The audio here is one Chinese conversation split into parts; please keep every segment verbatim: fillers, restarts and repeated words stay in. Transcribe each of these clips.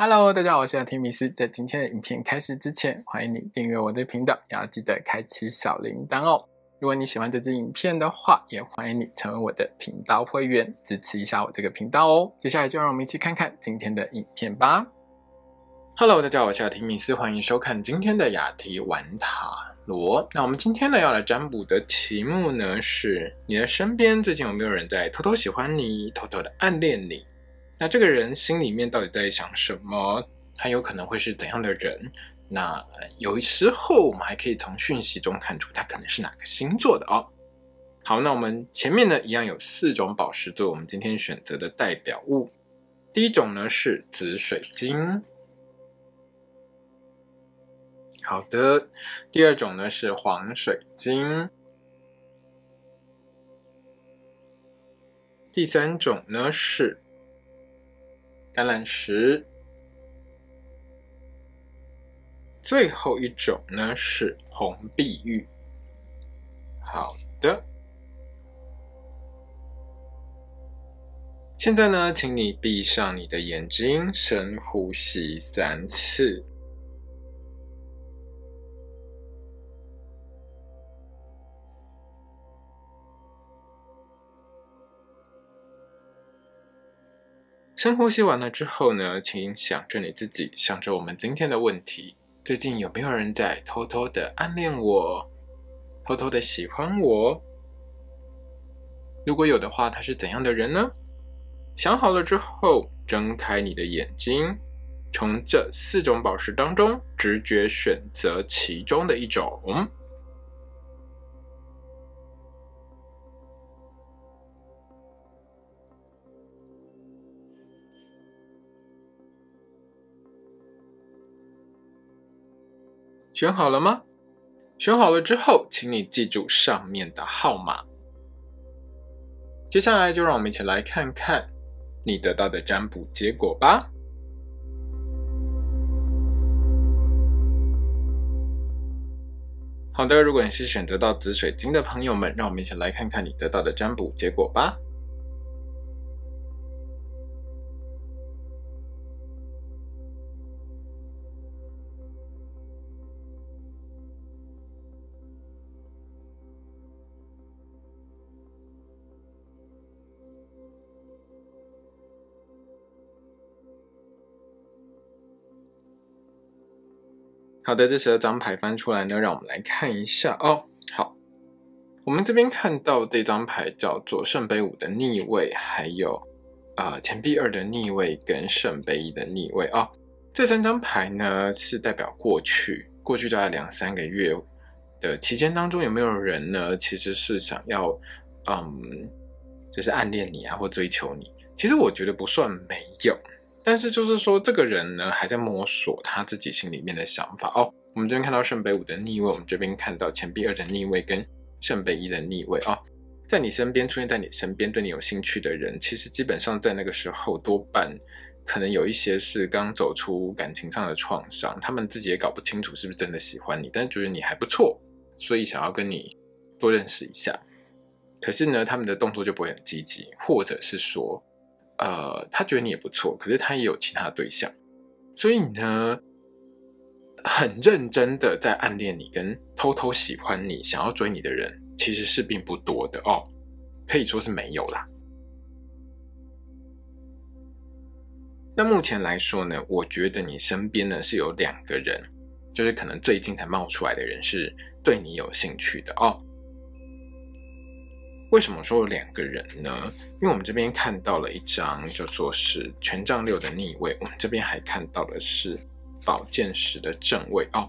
Hello， 大家好，我是提米斯。在今天的影片开始之前，欢迎你订阅我的频道，也要记得开启小铃铛哦。如果你喜欢这支影片的话，也欢迎你成为我的频道会员，支持一下我这个频道哦。接下来就让我们一起看看今天的影片吧。Hello， 大家好，我是雅提米斯，欢迎收看今天的雅提玩塔罗。那我们今天呢要来占卜的题目呢是：你的身边最近有没有人在偷偷喜欢你，偷偷的暗恋你？那这个人心里面到底在想什么？他有可能会是怎样的人？那有时候我们还可以从讯息中看出他可能是哪个星座的哦。好，那我们前面呢一样有四种宝石做我们今天选择的代表物。第一种呢是紫水晶。好的，第二种呢是黄水晶，第三种呢是橄榄石，最后一种呢是红碧玉。好的，现在呢，请你闭上你的眼睛，深呼吸三次。深呼吸完了之后呢，请想着你自己，想着我们今天的问题：最近有没有人在偷偷的暗恋我，偷偷的喜欢我？如果有的话，他是怎样的人呢？想好了之后，睁开你的眼睛，从这四种宝石当中，直觉选择其中的一种。选好了吗？选好了之后，请你记住上面的号码。接下来就让我们一起来看看你得到的占卜结果吧。好的，如果你是选择到紫水晶的朋友们，让我们一起来看看你得到的占卜结果吧。好的，这十二张牌翻出来呢，让我们来看一下哦。好，我们这边看到这张牌叫做圣杯五的逆位，还有呃钱币二的逆位跟圣杯一的逆位哦。这三张牌呢是代表过去，过去大概两三个月的期间当中，有没有人呢其实是想要嗯就是暗恋你啊或追求你？其实我觉得不算没有。但是就是说，这个人呢还在摸索他自己心里面的想法哦。我们这边看到圣杯五的逆位，我们这边看到钱币二的逆位跟圣杯一的逆位哦。在你身边出现在你身边对你有兴趣的人，其实基本上在那个时候多半可能有一些是刚走出感情上的创伤，他们自己也搞不清楚是不是真的喜欢你，但是觉得你还不错，所以想要跟你多认识一下。可是呢，他们的动作就不会很积极，或者是说。呃，他觉得你也不错，可是他也有其他对象，所以呢，很认真的在暗恋你跟偷偷喜欢你、想要追你的人，其实是并不多的哦，可以说是没有啦。那目前来说呢，我觉得你身边呢是有两个人，就是可能最近才冒出来的人是对你有兴趣的哦。为什么说有两个人呢？因为我们这边看到了一张叫做是权杖六的逆位，我们这边还看到的是宝剑十的正位哦。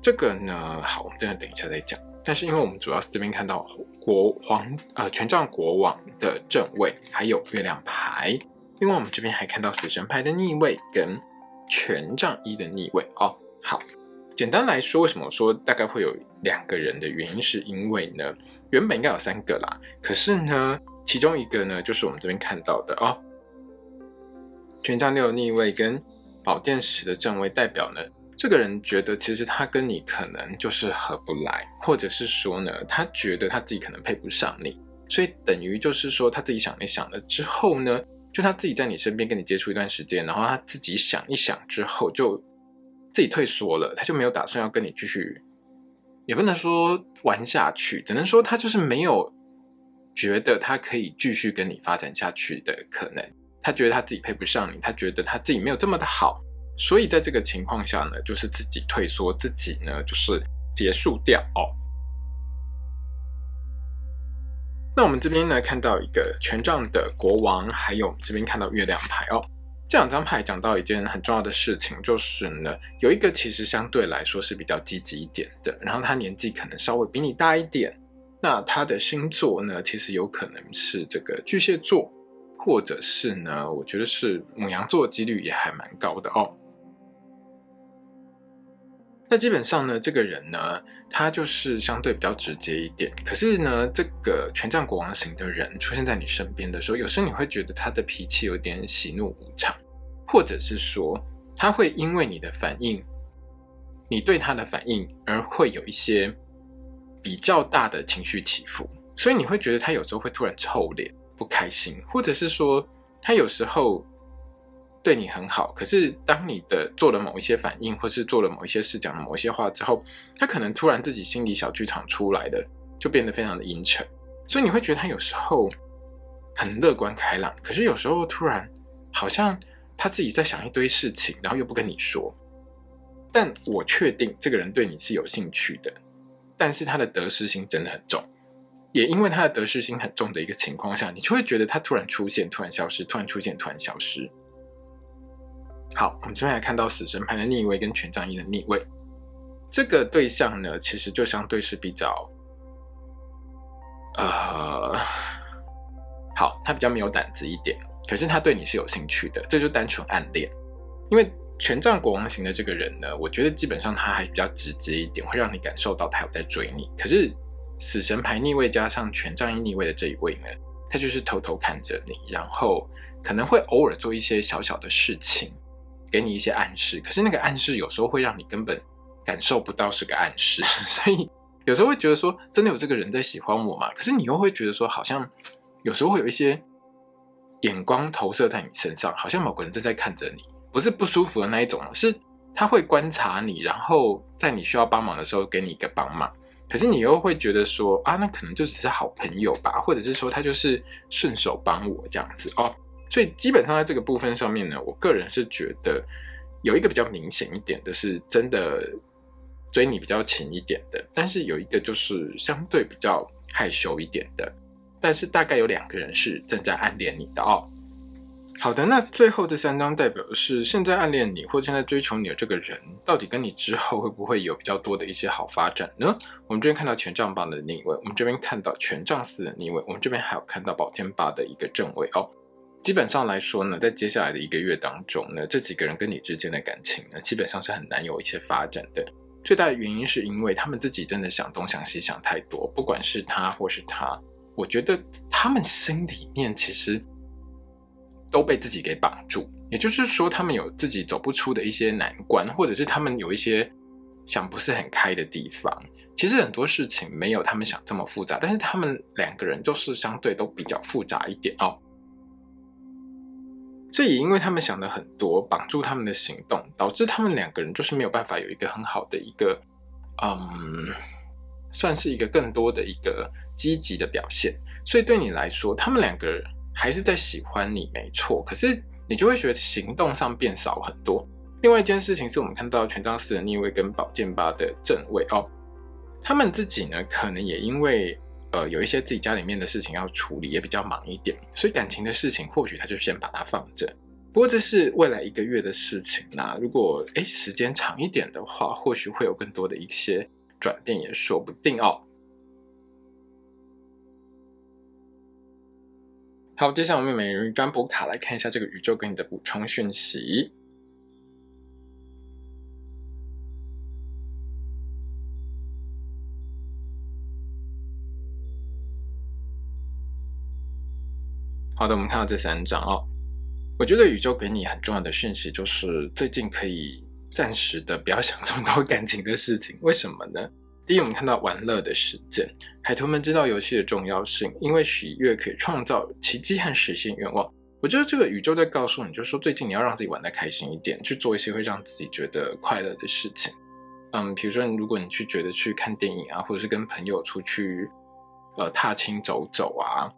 这个呢，好，我们等一下再讲。但是因为我们主要是这边看到国皇呃权杖国王的正位，还有月亮牌。另外我们这边还看到死神牌的逆位跟权杖一的逆位哦。好，简单来说，为什么说大概会有两个人的原因，是因为呢。原本应该有三个啦，可是呢，其中一个呢，就是我们这边看到的哦，权杖六逆位跟宝剑十的正位，代表呢，这个人觉得其实他跟你可能就是合不来，或者是说呢，他觉得他自己可能配不上你，所以等于就是说他自己想一想了之后呢，就他自己在你身边跟你接触一段时间，然后他自己想一想之后就自己退缩了，他就没有打算要跟你继续，也不能说玩下去，只能说他就是没有觉得他可以继续跟你发展下去的可能，他觉得他自己配不上你，他觉得他自己没有这么的好，所以在这个情况下呢，就是自己退缩，自己呢就是结束掉哦。那我们这边呢看到一个权杖的国王，还有我们这边看到月亮牌哦。这两张牌讲到一件很重要的事情，就是呢有一个其实相对来说是比较积极一点的，然后他年纪可能稍微比你大一点，那他的星座呢其实有可能是这个巨蟹座，或者是呢我觉得是牡羊座，几率也还蛮高的哦。那基本上呢，这个人呢，他就是相对比较直接一点。可是呢，这个权杖国王型的人出现在你身边的时候，有时候你会觉得他的脾气有点喜怒无常，或者是说他会因为你的反应，你对他的反应而会有一些比较大的情绪起伏，所以你会觉得他有时候会突然臭脸、不开心，或者是说他有时候对你很好，可是当你的做了某一些反应，或是做了某一些事，讲了某一些话之后，他可能突然自己心里小剧场出来了，就变得非常的阴沉，所以你会觉得他有时候很乐观开朗，可是有时候突然好像他自己在想一堆事情，然后又不跟你说。但我确定这个人对你是有兴趣的，但是他的得失心真的很重，也因为他的得失心很重的一个情况下，你就会觉得他突然出现突然消失，突然出现突然消失。好，我们这边来看到死神牌的逆位跟权杖一的逆位，这个对象呢，其实就相对是比较，呃，好，他比较没有胆子一点，可是他对你是有兴趣的，这就单纯暗恋。因为权杖国王型的这个人呢，我觉得基本上他还比较直接一点，会让你感受到他有在追你。可是死神牌逆位加上权杖一逆位的这一位呢，他就是偷偷看着你，然后可能会偶尔做一些小小的事情，给你一些暗示，可是那个暗示有时候会让你根本感受不到是个暗示，所以有时候会觉得说真的有这个人在喜欢我嘛，可是你又会觉得说好像有时候会有一些眼光投射在你身上，好像某个人正在看着你，不是不舒服的那一种，是他会观察你，然后在你需要帮忙的时候给你一个帮忙，可是你又会觉得说啊，那可能就只是好朋友吧，或者是说他就是顺手帮我这样子哦。所以基本上在这个部分上面呢，我个人是觉得有一个比较明显一点的是真的追你比较勤一点的，但是有一个就是相对比较害羞一点的，但是大概有两个人是正在暗恋你的哦。好的，那最后这三张代表的是现在暗恋你或现在追求你的这个人，到底跟你之后会不会有比较多的一些好发展呢？我们这边看到权杖八的逆位，我们这边看到权杖四的逆位，我们这边还有看到宝剑八的一个正位哦。基本上来说呢，在接下来的一个月当中呢，这几个人跟你之间的感情呢，基本上是很难有一些发展的。最大的原因是因为他们自己真的想东想西想太多，不管是他或是他，我觉得他们心里面其实都被自己给绑住，也就是说他们有自己走不出的一些难关，或者是他们有一些想不是很开的地方。其实很多事情没有他们想这么复杂，但是他们两个人就是相对都比较复杂一点哦。这也因为他们想的很多，绑住他们的行动，导致他们两个人就是没有办法有一个很好的一个，嗯，算是一个更多的一个积极的表现。所以对你来说，他们两个人还是在喜欢你没错，可是你就会觉得行动上变少很多。另外一件事情是我们看到权杖四的逆位跟宝剑八的正位哦，他们自己呢可能也因为呃，有一些自己家里面的事情要处理，也比较忙一点，所以感情的事情或许他就先把它放着。不过这是未来一个月的事情啦，如果诶时间长一点的话，或许会有更多的一些转变也说不定哦。好，接下来我们每人占卜卡来看一下这个宇宙给你的补充讯息。好的，我们看到这三张哦。我觉得宇宙给你很重要的讯息就是，最近可以暂时的不要想这么多感情的事情。为什么呢？第一，我们看到玩乐的时间，海豚们知道游戏的重要性，因为喜悦可以创造奇迹和实现愿望。我觉得这个宇宙在告诉你，就是说最近你要让自己玩得开心一点，去做一些会让自己觉得快乐的事情。嗯，比如说如果你去觉得去看电影啊，或者是跟朋友出去呃踏青走走啊，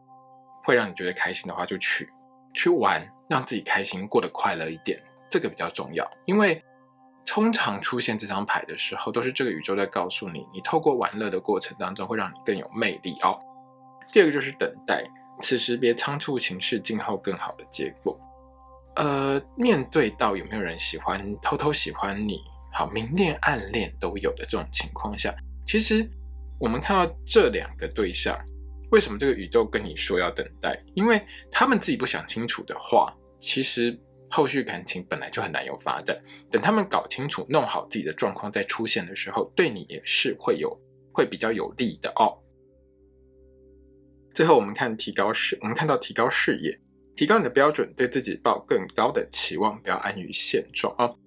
会让你觉得开心的话，就去去玩，让自己开心，过得快乐一点，这个比较重要。因为通常出现这张牌的时候，都是这个宇宙在告诉你，你透过玩乐的过程当中会让你更有魅力哦。第二个就是等待，此时别仓促行事，静候更好的结果。呃，面对到有没有人喜欢，偷偷喜欢你，好，明恋暗恋都有的这种情况下，其实我们看到这两个对象，为什么这个宇宙跟你说要等待？因为他们自己不想清楚的话，其实后续感情本来就很难有发展。等他们搞清楚、弄好自己的状况再出现的时候，对你也是会有会比较有利的哦。最后我们看提高视，我们看到提高视野，提高你的标准，对自己抱更高的期望，不要安于现状哦。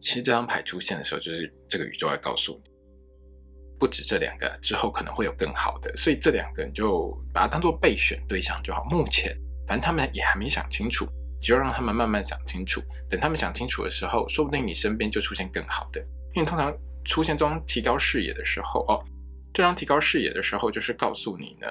其实这张牌出现的时候，就是这个宇宙来告诉你，不止这两个，之后可能会有更好的，所以这两个你就把它当做备选对象就好。目前反正他们也还没想清楚，就让他们慢慢想清楚。等他们想清楚的时候，说不定你身边就出现更好的。因为通常出现这张提高视野的时候，哦，这张提高视野的时候，就是告诉你呢。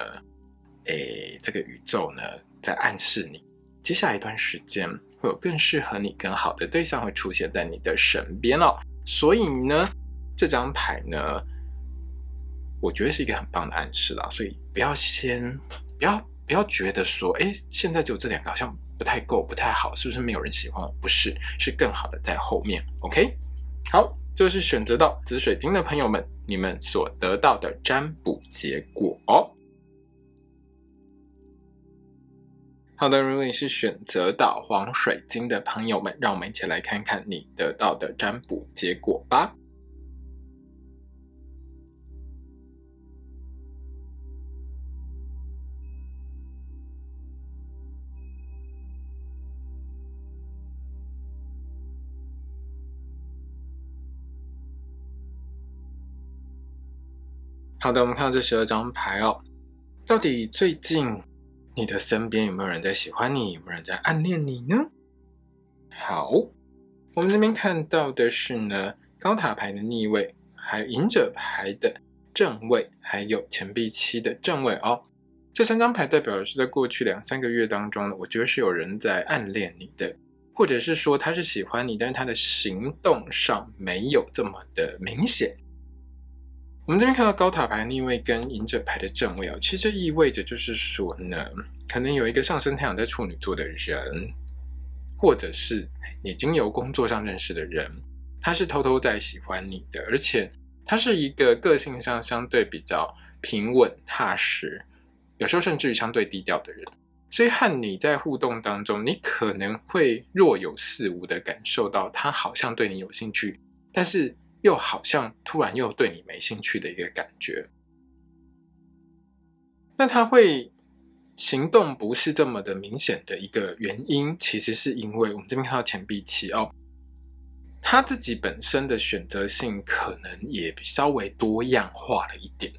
诶，这个宇宙呢在暗示你，接下来一段时间会有更适合你、更好的对象会出现在你的身边哦。所以呢，这张牌呢，我觉得是一个很棒的暗示啦。所以不要先，不要不要觉得说，诶，现在只有这两个好像不太够、不太好，是不是没有人喜欢？不是，是更好的在后面。OK， 好，就是选择到紫水晶的朋友们，你们所得到的占卜结果哦。好的，如果你是选择到黄水晶的朋友们，让我们一起来看看你得到的占卜结果吧。好的，我们看到这十二张牌哦，到底最近你的身边有没有人在喜欢你？有没有人在暗恋你呢？好，我们这边看到的是呢，高塔牌的逆位，还有隐者牌的正位，还有钱币七的正位哦。这三张牌代表的是在过去两三个月当中呢，我觉得是有人在暗恋你的，或者是说他是喜欢你，但是他的行动上没有这么的明显。我们这边看到高塔牌逆位跟隐者牌的正位哦，其实意味着就是说呢，可能有一个上升太阳在处女座的人，或者是你经由工作上认识的人，他是偷偷在喜欢你的，而且他是一个个性上相对比较平稳踏实，有时候甚至于相对低调的人，所以和你在互动当中，你可能会若有似无的感受到他好像对你有兴趣，但是又好像突然又对你没兴趣的一个感觉。那他会行动不是这么的明显的一个原因，其实是因为我们这边看到钱币七哦，他自己本身的选择性可能也稍微多样化了一点，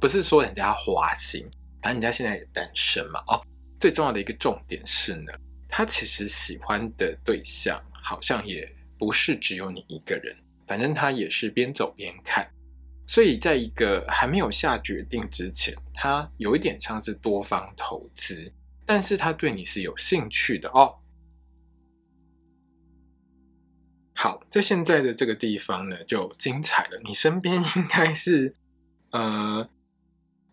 不是说人家花心，反正人家现在也单身嘛哦。最重要的一个重点是呢，他其实喜欢的对象好像也不是只有你一个人。反正他也是边走边看，所以在一个还没有下决定之前，他有一点像是多方投资，但是他对你是有兴趣的哦。好，在现在的这个地方呢，就精彩了。你身边应该是，呃，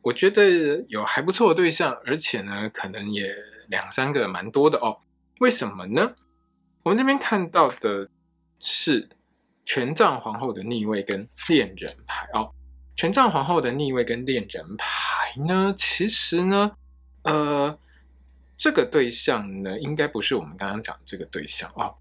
我觉得有还不错的对象，而且呢，可能也两三个蛮多的哦。为什么呢？我们这边看到的是权杖皇后的逆位跟恋人牌哦，权杖皇后的逆位跟恋人牌呢，其实呢，呃，这个对象呢，应该不是我们刚刚讲的这个对象哦，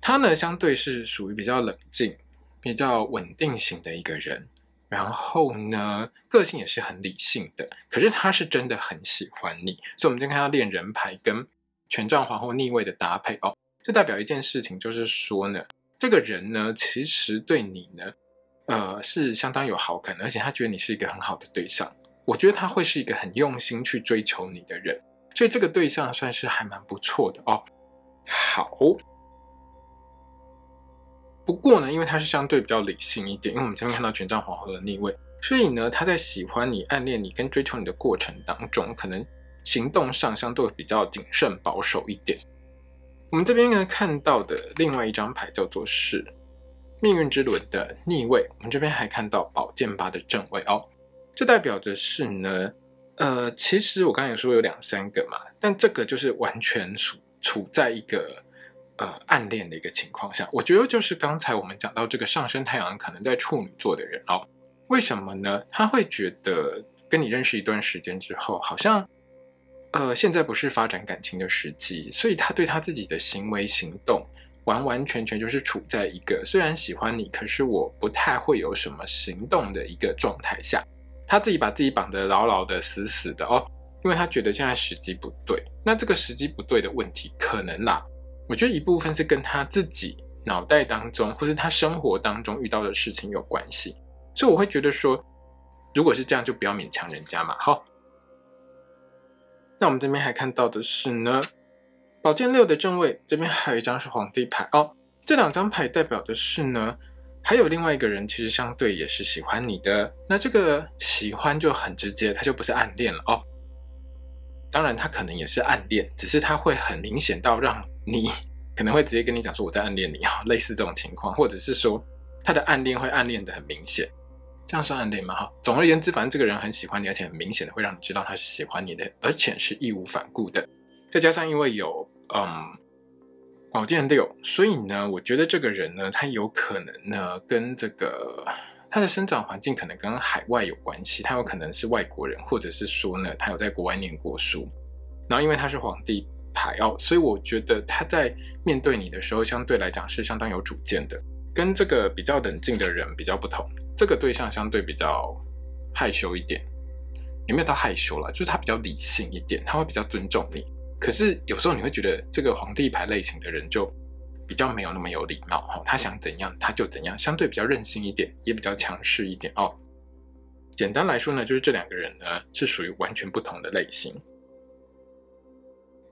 他呢相对是属于比较冷静、比较稳定型的一个人，然后呢，个性也是很理性的，可是他是真的很喜欢你，所以我们今天看到恋人牌跟权杖皇后逆位的搭配哦，这代表一件事情，就是说呢。这个人呢，其实对你呢，呃，是相当有好感，而且他觉得你是一个很好的对象。我觉得他会是一个很用心去追求你的人，所以这个对象算是还蛮不错的哦。好，不过呢，因为他是相对比较理性一点，因为我们前面看到权杖皇后的逆位，所以呢，他在喜欢你、暗恋你跟追求你的过程当中，可能行动上相对比较谨慎、保守一点。我们这边呢看到的另外一张牌叫做是命运之轮的逆位，我们这边还看到宝剑八的正位哦。这代表着是呢，呃，其实我刚才有说有两三个嘛，但这个就是完全处处在一个。 呃，暗恋的一个情况下，我觉得就是刚才我们讲到这个上升太阳可能在处女座的人哦，为什么呢？他会觉得跟你认识一段时间之后，好像呃现在不是发展感情的时机，所以他对他自己的行为行动完完全全就是处在一个虽然喜欢你，可是我不太会有什么行动的一个状态下，他自己把自己绑得牢牢的、死死的哦，因为他觉得现在时机不对。那这个时机不对的问题，可能啦。 我觉得一部分是跟他自己脑袋当中，或是他生活当中遇到的事情有关系，所以我会觉得说，如果是这样，就不要勉强人家嘛。好，那我们这边还看到的是呢，宝剑六的正位，这边还有一张是皇帝牌哦。这两张牌代表的是呢，还有另外一个人其实相对也是喜欢你的，那这个喜欢就很直接，他就不是暗恋了哦。当然，他可能也是暗恋，只是他会很明显到让。 你可能会直接跟你讲说我在暗恋你啊，类似这种情况，或者是说他的暗恋会暗恋的很明显，这样算暗恋吗？哈，总而言之，反正这个人很喜欢你，而且很明显的会让你知道他是喜欢你的，而且是义无反顾的。再加上因为有嗯宝剑六，所以呢，我觉得这个人呢，他有可能呢跟这个他的生长环境可能跟海外有关系，他有可能是外国人，或者是说呢，他有在国外念过书，然后因为他是皇帝。 牌哦，所以我觉得他在面对你的时候，相对来讲是相当有主见的，跟这个比较冷静的人比较不同。这个对象相对比较害羞一点，也没有到害羞啦，就是他比较理性一点，他会比较尊重你。可是有时候你会觉得这个皇帝牌类型的人就比较没有那么有礼貌哦，他想怎样他就怎样，相对比较任性一点，也比较强势一点哦。简单来说呢，就是这两个人呢是属于完全不同的类型。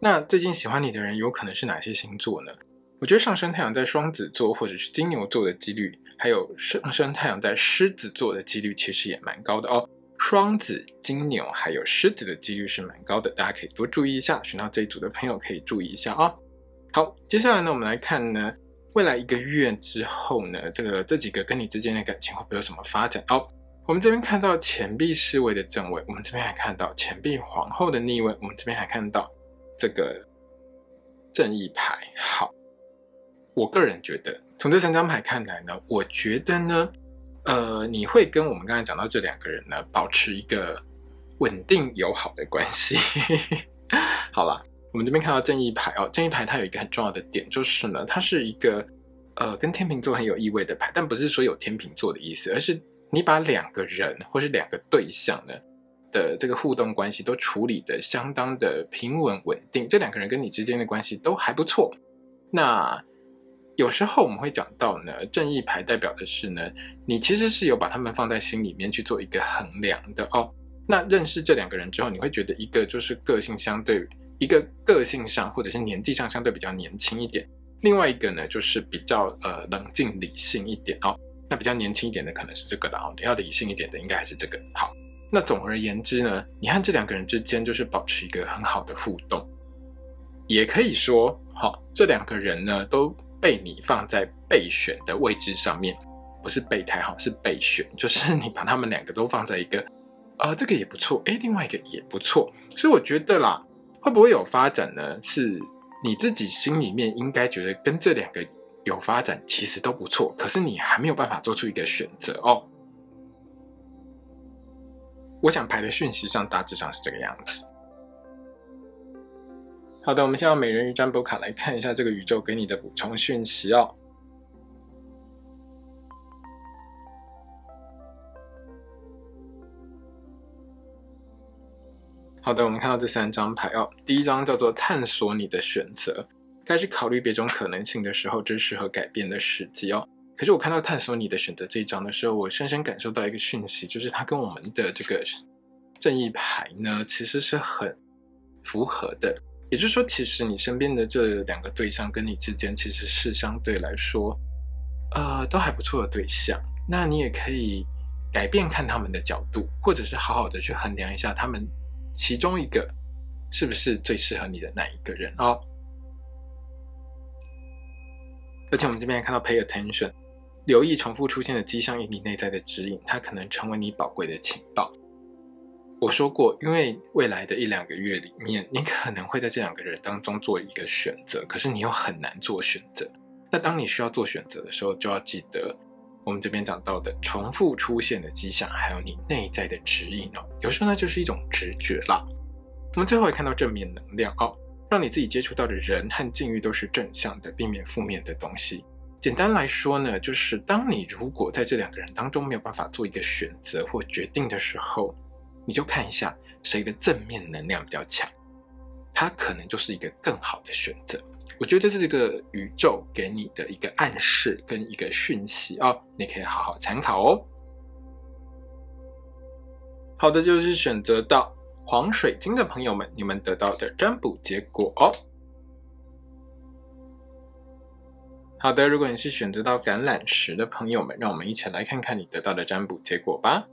那最近喜欢你的人有可能是哪些星座呢？我觉得上升太阳在双子座或者是金牛座的几率，还有上升太阳在狮子座的几率其实也蛮高的哦。双子、金牛还有狮子的几率是蛮高的，大家可以多注意一下。选到这一组的朋友可以注意一下哦。好，接下来呢，我们来看呢，未来一个月之后呢，这个这几个跟你之间的感情会不会有什么发展哦？ 我们这边看到钱币侍卫的正位，我们这边还看到钱币皇后的逆位，我们这边还看到。 这个正义牌好，我个人觉得，从这三张牌看来呢，我觉得呢，呃，你会跟我们刚才讲到这两个人呢，保持一个稳定友好的关系。好啦，我们这边看到正义牌哦，正义牌它有一个很重要的点，就是呢，它是一个呃跟天秤座很有意味的牌，但不是说有天秤座的意思，而是你把两个人或是两个对象呢。 的这个互动关系都处理的相当的平稳稳定，这两个人跟你之间的关系都还不错。那有时候我们会讲到呢，正义牌代表的是呢，你其实是有把他们放在心里面去做一个衡量的哦。那认识这两个人之后，你会觉得一个就是个性相对，一个个性上或者是年纪上相对比较年轻一点，另外一个呢就是比较呃冷静理性一点哦。那比较年轻一点的可能是这个啦，然后要理性一点的应该还是这个好。 那总而言之呢，你和这两个人之间就是保持一个很好的互动，也可以说，好、哦，这两个人呢都被你放在备选的位置上面，不是备胎哈，是备选，就是你把他们两个都放在一个，呃，这个也不错，诶，另外一个也不错，所以我觉得啦，会不会有发展呢？是你自己心里面应该觉得跟这两个有发展，其实都不错，可是你还没有办法做出一个选择哦。 我想牌的讯息上大致上是这个样子。好的，我们先用美人鱼占卜卡来看一下这个宇宙给你的补充讯息哦。好的，我们看到这三张牌哦。第一张叫做探索你的选择，开始考虑别种可能性的时候，这是适合改变的时机哦。 可是我看到探索你的选择这一章的时候，我深深感受到一个讯息，就是它跟我们的这个正义牌呢，其实是很符合的。也就是说，其实你身边的这两个对象跟你之间其实是相对来说，呃，都还不错的对象。那你也可以改变看他们的角度，或者是好好的去衡量一下他们其中一个是不是最适合你的那一个人哦。而且我们这边看到 pay attention， 留意重复出现的迹象与你内在的指引，它可能成为你宝贵的情报。我说过，因为未来的一两个月里面，你可能会在这两个人当中做一个选择，可是你又很难做选择。那当你需要做选择的时候，就要记得我们这边讲到的重复出现的迹象，还有你内在的指引哦。有时候呢，就是一种直觉啦。我们最后也看到正面能量哦，让你自己接触到的人和境遇都是正向的，避免负面的东西。简单来说呢，就是当你如果在这两个人当中没有办法做一个选择或决定的时候，你就看一下谁的正面能量比较强，它可能就是一个更好的选择。我觉得这是一个宇宙给你的一个暗示跟一个讯息哦，你可以好好参考哦。好的，就是选择到黄水晶的朋友们，你们得到的占卜结果哦。好的，如果你是选择到橄榄石的朋友们，让我们一起来看看你得到的占卜结果吧。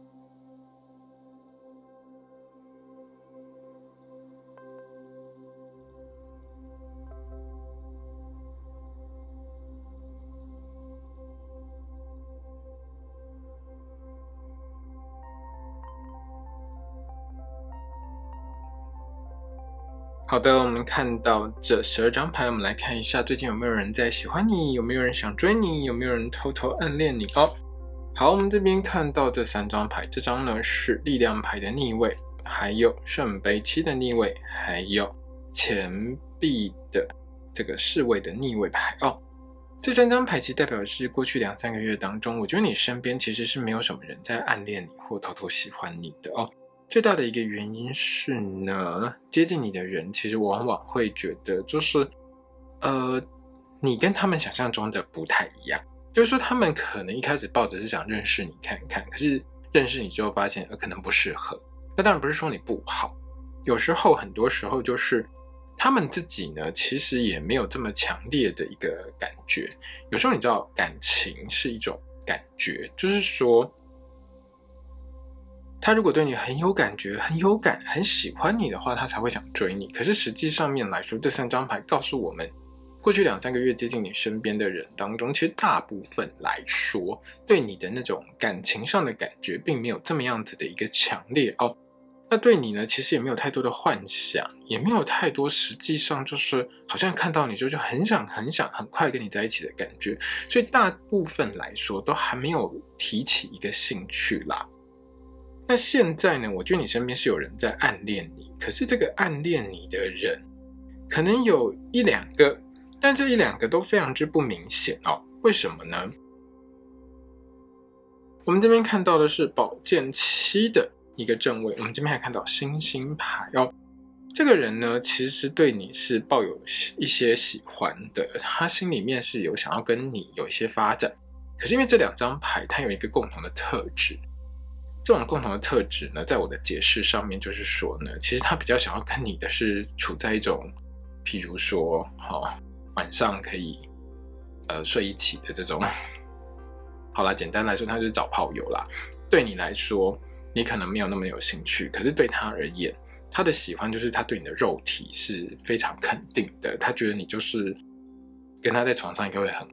好的，我们看到这十二张牌，我们来看一下最近有没有人在喜欢你，有没有人想追你，有没有人偷偷暗恋你哦。好，我们这边看到这三张牌，这张呢是力量牌的逆位，还有圣杯七的逆位，还有钱币的这个侍卫的逆位牌哦。这三张牌其实代表是过去两三个月当中，我觉得你身边其实是没有什么人在暗恋你或偷偷喜欢你的哦。最大的一个原因是呢，接近你的人其实往往会觉得就是呃，你跟他们想象中的不太一样，就是说他们可能一开始抱着是想认识你看看，可是认识你之后发现呃，可能不适合。那当然不是说你不好，有时候很多时候就是他们自己呢其实也没有这么强烈的一个感觉。有时候你知道感情是一种感觉，就是说他如果对你很有感觉、很有感、很喜欢你的话，他才会想追你。可是实际上面来说，这三张牌告诉我们，过去两三个月接近你身边的人当中，其实大部分来说，对你的那种感情上的感觉，并没有这么样子的一个强烈哦。那对你呢，其实也没有太多的幻想，也没有太多实际上就是好像看到你就就很想、很想、很快跟你在一起的感觉。所以大部分来说，都还没有提起一个兴趣啦。那现在呢，我觉得你身边是有人在暗恋你，可是这个暗恋你的人可能有一两个，但这一两个都非常之不明显哦。为什么呢？我们这边看到的是宝剑七的一个正位，我们这边还看到星星牌哦。这个人呢，其实对你是抱有一些喜欢的，他心里面是有想要跟你有一些发展，可是因为这两张牌它有一个共同的特质，这种共同的特质呢，在我的解释上面就是说呢，其实他比较想要跟你的是处在一种，譬如说，哦，晚上可以呃睡一起的这种。好啦，简单来说，他就是找炮友啦。对你来说，你可能没有那么有兴趣，可是对他而言，他的喜欢就是他对你的肉体是非常肯定的，他觉得你就是跟他在床上应该会很。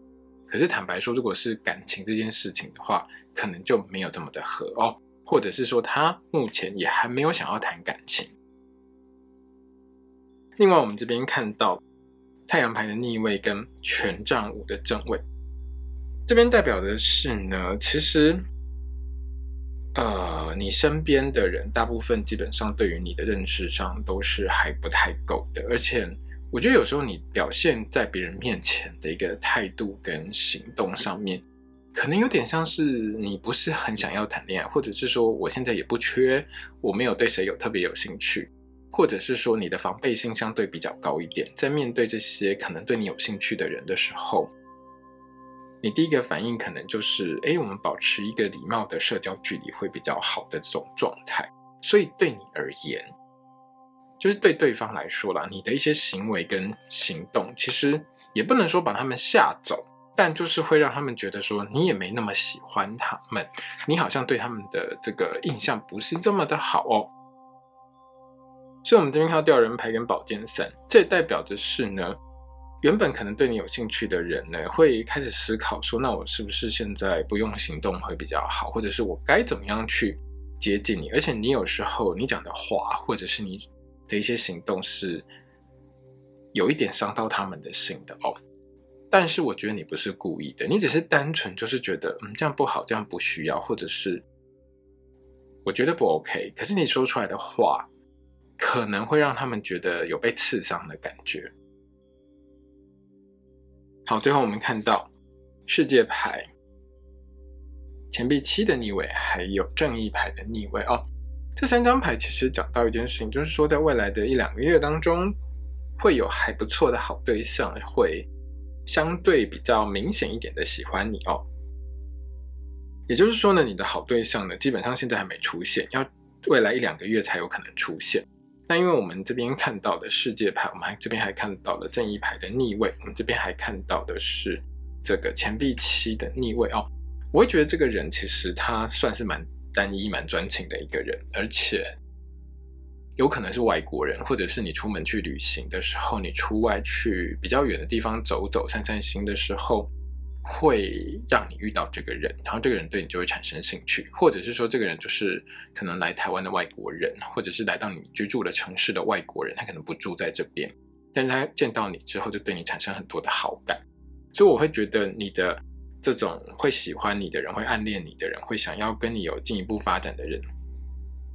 可是坦白说，如果是感情这件事情的话，可能就没有这么的合哦。或者是说他目前也还没有想要谈感情。另外我们这边看到太阳牌的逆位跟权杖五的正位，这边代表的是呢，其实呃，你身边的人大部分基本上对于你的认识上都是还不太够的，而且我觉得有时候你表现在别人面前的一个态度跟行动上面，可能有点像是你不是很想要谈恋爱，或者是说我现在也不缺，我没有对谁有特别有兴趣，或者是说你的防备心相对比较高一点，在面对这些可能对你有兴趣的人的时候，你第一个反应可能就是，哎，我们保持一个礼貌的社交距离会比较好的这种状态。所以对你而言，就是对对方来说啦，你的一些行为跟行动，其实也不能说把他们吓走，但就是会让他们觉得说你也没那么喜欢他们，你好像对他们的这个印象不是这么的好哦。所以我们这边看到吊人牌跟宝剑三，这也代表的是呢，原本可能对你有兴趣的人呢，会开始思考说，那我是不是现在不用行动会比较好，或者是我该怎么样去接近你？而且你有时候你讲的话，或者是你的一些行动是有一点伤到他们的心的哦。但是我觉得你不是故意的，你只是单纯就是觉得，嗯，这样不好，这样不需要，或者是我觉得不 OK。可是你说出来的话，可能会让他们觉得有被刺伤的感觉。好，最后我们看到世界牌、钱币七的逆位，还有正义牌的逆位哦。这三张牌其实讲到一件事情，就是说在未来的一两个月当中，会有还不错的好对象，会相对比较明显一点的喜欢你哦。也就是说呢，你的好对象呢，基本上现在还没出现，要未来一两个月才有可能出现。那因为我们这边看到的世界牌，我们这边还看到了正义牌的逆位，我们这边还看到的是这个钱币七的逆位哦。我会觉得这个人其实他算是蛮单一、蛮专情的一个人，而且有可能是外国人，或者是你出门去旅行的时候，你出外去比较远的地方走走、散散心的时候，会让你遇到这个人，然后这个人对你就会产生兴趣，或者是说这个人就是可能来台湾的外国人，或者是来到你居住的城市的外国人，他可能不住在这边，但是他见到你之后就对你产生很多的好感。所以我会觉得你的这种会喜欢你的人，会暗恋你的人，会想要跟你有进一步发展的人，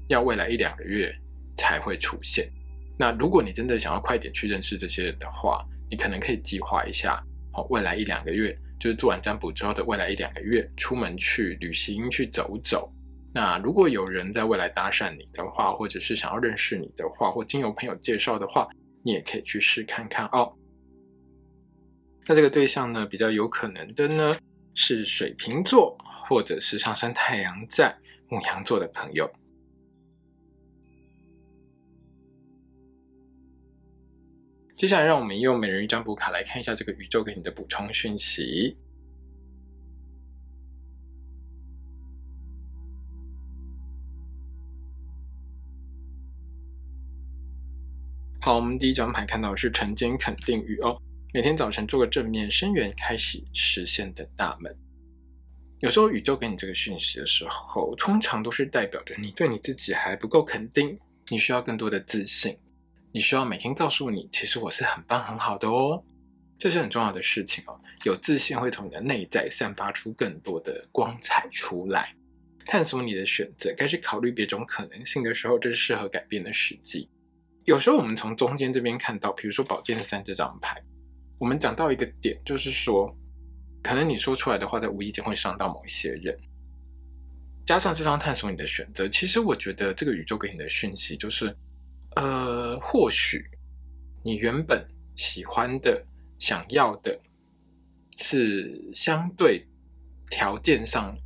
要未来一两个月才会出现。那如果你真的想要快点去认识这些人的话，你可能可以计划一下，哦，未来一两个月，就是做完占卜之后的未来一两个月，出门去旅行去走走。那如果有人在未来搭讪你的话，或者是想要认识你的话，或经由朋友介绍的话，你也可以去试看看哦。那这个对象呢，比较有可能的呢是水瓶座，或者是上升太阳在牡羊座的朋友。接下来让我们用每人一张卜卡来看一下这个宇宙给你的补充讯息。好，我们第一张牌看到的是晨间肯定语哦，每天早晨做个正面伸援开始实现的大门。有时候宇宙给你这个讯息的时候，通常都是代表着你对你自己还不够肯定，你需要更多的自信，你需要每天告诉你，其实我是很棒很好的哦，这是很重要的事情哦。有自信会从你的内在散发出更多的光彩出来。探索你的选择，开始考虑别种可能性的时候，这是适合改变的时机。有时候我们从中间这边看到，比如说宝剑三这张牌，我们讲到一个点，就是说，可能你说出来的话，在无意间会伤到某一些人。加上这张探索你的选择，其实我觉得这个宇宙给你的讯息就是。呃，或许你原本喜欢的、想要的，是相对条件上，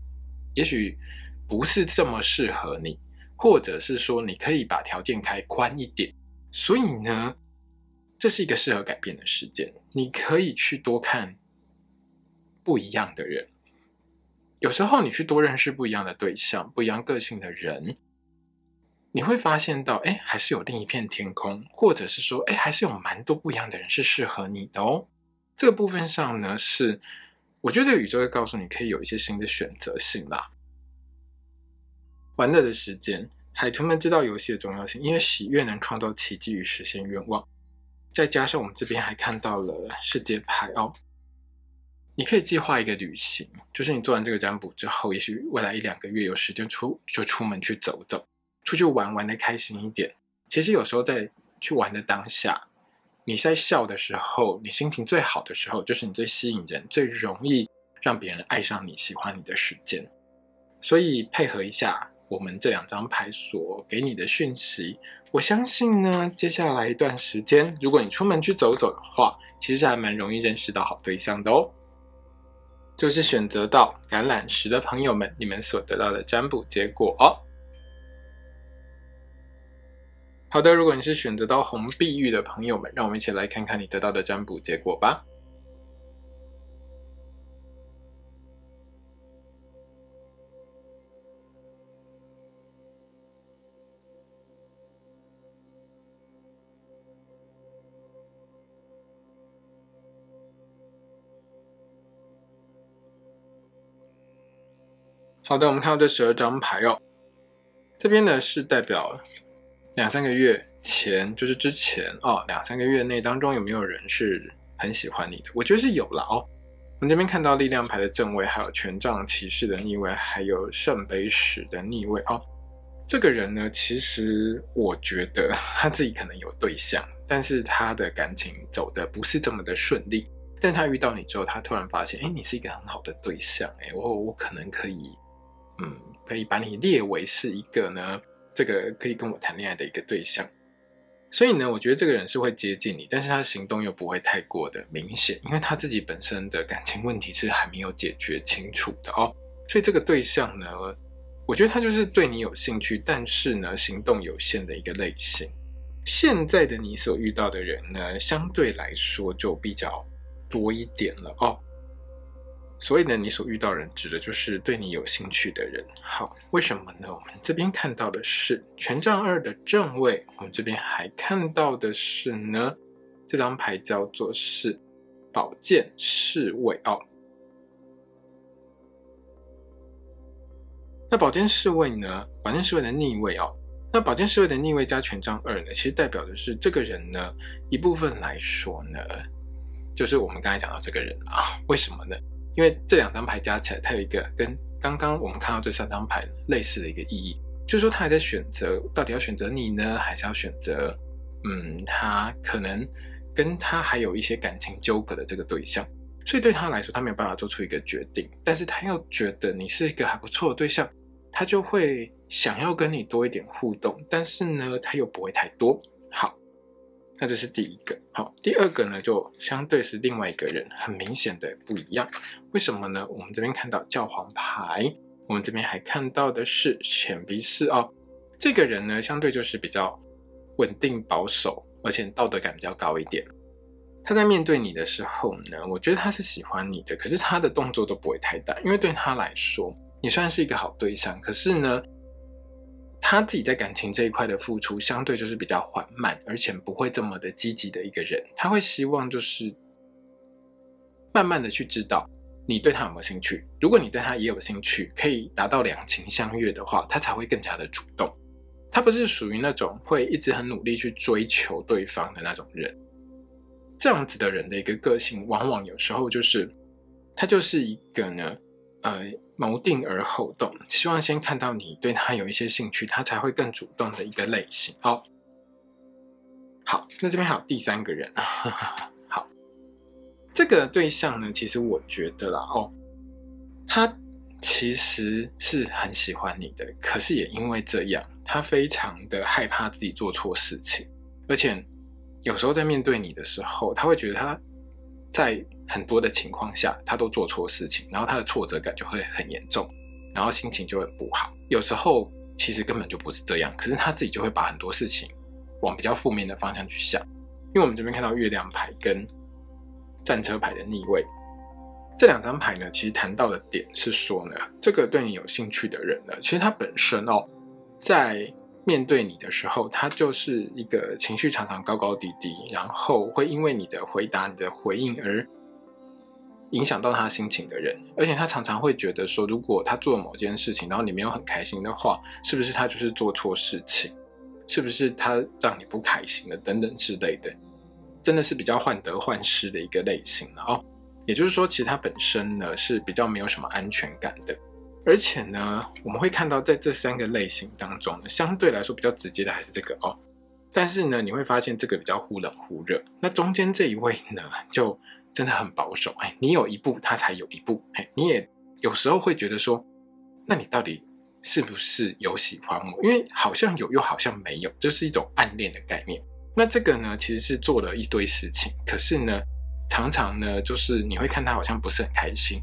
也许不是这么适合你，或者是说你可以把条件开宽一点。所以呢，这是一个适合改变的时间，你可以去多看不一样的人。有时候你去多认识不一样的对象、不一样个性的人。你会发现到，哎，还是有另一片天空，或者是说，哎，还是有蛮多不一样的人是适合你的哦。这个部分上呢，是我觉得这个宇宙会告诉你，可以有一些新的选择性啦。玩乐的时间，海豚们知道游戏的重要性，因为喜悦能创造奇迹与实现愿望。再加上我们这边还看到了世界牌哦，你可以计划一个旅行，就是你做完这个占卜之后，也许未来一两个月有时间出就出门去走走。出去玩玩的开心一点，其实有时候在去玩的当下，你在笑的时候，你心情最好的时候，就是你最吸引人、最容易让别人爱上你、喜欢你的时间。所以配合一下我们这两张牌所给你的讯息，我相信呢，接下来一段时间，如果你出门去走走的话，其实还蛮容易认识到好对象的哦。就是选择到橄榄石的朋友们，你们所得到的占卜结果哦。好的，如果你是选择到红碧玉的朋友们，让我们一起来看看你得到的占卜结果吧。好的，我们看到这十二张牌哦，这边呢是代表两三个月前，就是之前哦，两三个月内当中有没有人是很喜欢你的？我觉得是有了哦。我们这边看到力量牌的正位，还有权杖骑士的逆位，还有圣杯十的逆位哦。这个人呢，其实我觉得他自己可能有对象，但是他的感情走的不是这么的顺利。但他遇到你之后，他突然发现，哎，你是一个很好的对象，哎，我我可能可以。嗯，可以把你列为是一个呢，这个可以跟我谈恋爱的一个对象，所以呢，我觉得这个人是会接近你，但是他的行动又不会太过的明显，因为他自己本身的感情问题是还没有解决清楚的哦。所以这个对象呢，我觉得他就是对你有兴趣，但是呢，行动有限的一个类型。现在的你所遇到的人呢，相对来说就比较多一点了哦。所以呢，你所遇到的人指的就是对你有兴趣的人。好，为什么呢？我们这边看到的是权杖二的正位，我们这边还看到的是呢，这张牌叫做是宝剑侍卫哦。那宝剑侍卫呢？宝剑侍卫的逆位哦。那宝剑侍卫的逆位加权杖二呢，其实代表的是这个人呢，一部分来说呢，就是我们刚才讲到这个人啊，为什么呢？因为这两张牌加起来，它有一个跟刚刚我们看到这三张牌类似的一个意义，就是说他还在选择，到底要选择你呢，还是要选择，嗯，他可能跟他还有一些感情纠葛的这个对象，所以对他来说，他没有办法做出一个决定，但是他又觉得你是一个还不错的对象，他就会想要跟你多一点互动，但是呢，他又不会太多。好，那这是第一个。好，第二个呢，就相对是另外一个人，很明显的不一样。为什么呢？我们这边看到教皇牌，我们这边还看到的是钱币四哦。这个人呢，相对就是比较稳定、保守，而且道德感比较高一点。他在面对你的时候呢，我觉得他是喜欢你的，可是他的动作都不会太大，因为对他来说，你虽然是一个好对象，可是呢，他自己在感情这一块的付出相对就是比较缓慢，而且不会这么的积极的一个人，他会希望就是慢慢的去知道你对他有没有兴趣，如果你对他也有兴趣，可以达到两情相悦的话，他才会更加的主动。他不是属于那种会一直很努力去追求对方的那种人，这样子的人的一个个性，往往有时候就是他就是一个呢，呃。谋定而后动，希望先看到你对他有一些兴趣，他才会更主动的一个类型哦。好，那这边还有第三个人，呵呵好，这个对象呢，其实我觉得啦哦，他其实是很喜欢你的，可是也因为这样，他非常的害怕自己做错事情，而且有时候在面对你的时候，他会觉得他在很多的情况下，他都做错事情，然后他的挫折感就会很严重，然后心情就会不好。有时候其实根本就不是这样，可是他自己就会把很多事情往比较负面的方向去想。因为我们这边看到月亮牌跟战车牌的逆位，这两张牌呢，其实谈到的点是说呢，这个对你有兴趣的人呢，其实他本身哦，在面对你的时候，他就是一个情绪常常高高低低，然后会因为你的回答、你的回应而影响到他心情的人，而且他常常会觉得说，如果他做某件事情，然后你没有很开心的话，是不是他就是做错事情，是不是他让你不开心了等等之类的，真的是比较患得患失的一个类型了哦。也就是说，其实他本身呢是比较没有什么安全感的，而且呢，我们会看到在这三个类型当中呢，相对来说比较直接的还是这个哦，但是呢，你会发现这个比较忽冷忽热，那中间这一位呢就真的很保守，哎，你有一步他才有一步，哎，你也有时候会觉得说，那你到底是不是有喜欢我？因为好像有又好像没有，就是一种暗恋的概念。那这个呢，其实是做了一堆事情，可是呢，常常呢，就是你会看他好像不是很开心。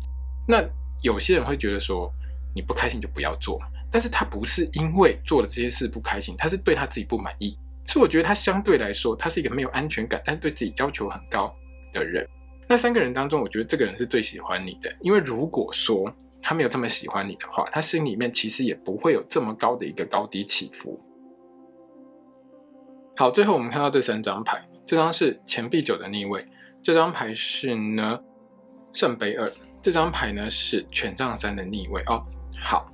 那有些人会觉得说，你不开心就不要做嘛，但是他不是因为做了这些事不开心，他是对他自己不满意，所以我觉得他相对来说，他是一个没有安全感，但对自己要求很高的人。那三个人当中，我觉得这个人是最喜欢你的，因为如果说他没有这么喜欢你的话，他心里面其实也不会有这么高的一个高低起伏。好，最后我们看到这三张牌，这张是钱币九的逆位，这张牌是呢圣杯二，这张牌呢是权杖三的逆位哦。好，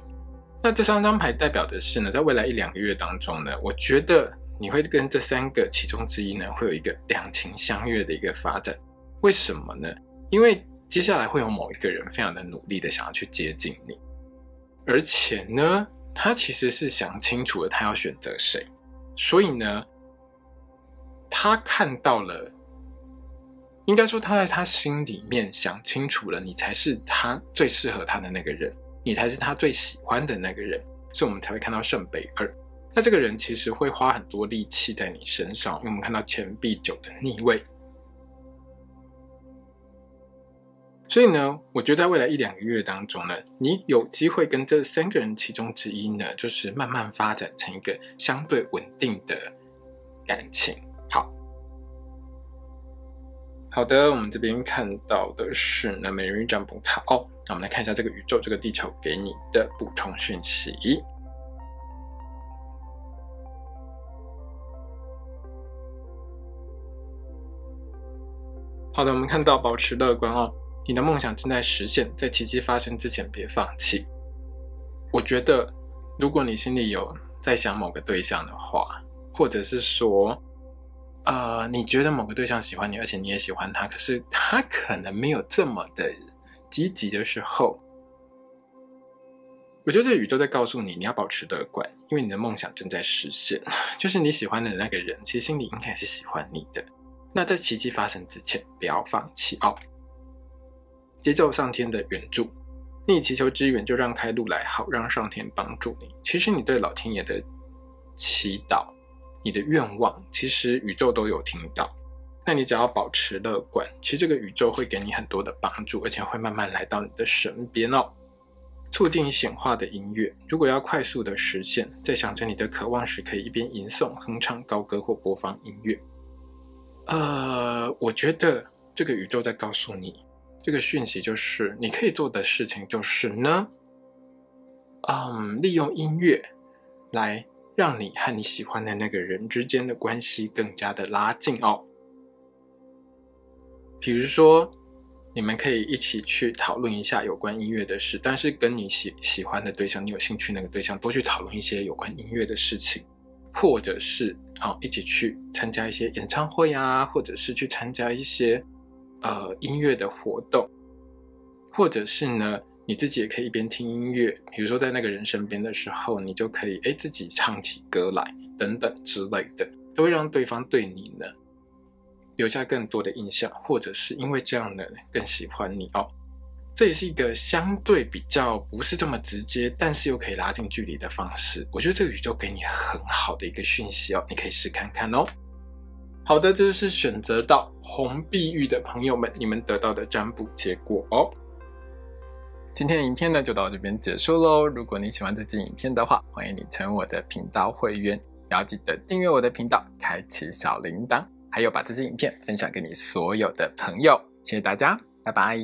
那这三张牌代表的是呢，在未来一两个月当中呢，我觉得你会跟这三个其中之一呢，会有一个两情相悦的一个发展。为什么呢？因为接下来会有某一个人非常的努力的想要去接近你，而且呢，他其实是想清楚了他要选择谁，所以呢，他看到了，应该说他在他心里面想清楚了，你才是他最适合他的那个人，你才是他最喜欢的那个人，所以我们才会看到圣杯二。那这个人其实会花很多力气在你身上，因为我们看到钱币九的逆位。所以呢，我觉得在未来一两个月当中呢，你有机会跟这三个人其中之一呢，就是慢慢发展成一个相对稳定的感情。好，好的，我们这边看到的是呢每日占卜卡哦，那我们来看一下这个宇宙这个地球给你的补充讯息。好的，我们看到保持乐观哦。你的梦想正在实现，在奇迹发生之前别放弃。我觉得如果你心里有在想某个对象的话，或者是说呃，你觉得某个对象喜欢你，而且你也喜欢他，可是他可能没有这么的积极的时候，我觉得这宇宙在告诉你，你要保持乐观，因为你的梦想正在实现，就是你喜欢的那个人其实心里应该是喜欢你的，那在奇迹发生之前不要放弃哦。接受上天的援助，你祈求支援就让开路来，好让上天帮助你。其实你对老天爷的祈祷，你的愿望，其实宇宙都有听到。那你只要保持乐观，其实这个宇宙会给你很多的帮助，而且会慢慢来到你的身边哦。促进显化的音乐，如果要快速的实现，在想着你的渴望时，可以一边吟诵、哼唱高歌或播放音乐。呃，我觉得这个宇宙在告诉你。这个讯息就是你可以做的事情就是呢，嗯，利用音乐来让你和你喜欢的那个人之间的关系更加的拉近哦。比如说，你们可以一起去讨论一下有关音乐的事，但是跟你喜喜欢的对象，你有兴趣那个对象，多去讨论一些有关音乐的事情，或者是啊、嗯，一起去参加一些演唱会啊，或者是去参加一些。呃，音乐的活动，或者是呢，你自己也可以一边听音乐，比如说在那个人身边的时候，你就可以哎自己唱起歌来，等等之类的，都会让对方对你呢留下更多的印象，或者是因为这样呢更喜欢你哦。这也是一个相对比较不是这么直接，但是又可以拉近距离的方式。我觉得这个宇宙给你很好的一个讯息哦，你可以试看看哦。好的，这就是选择到红碧玉的朋友们，你们得到的占卜结果哦。今天的影片呢就到这边结束喽。如果你喜欢这支影片的话，欢迎你成为我的频道会员，也要记得订阅我的频道，开启小铃铛，还有把这支影片分享给你所有的朋友。谢谢大家，拜拜。